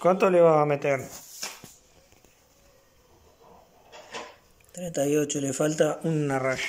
¿Cuánto le vas a meter? 38, le falta una raya.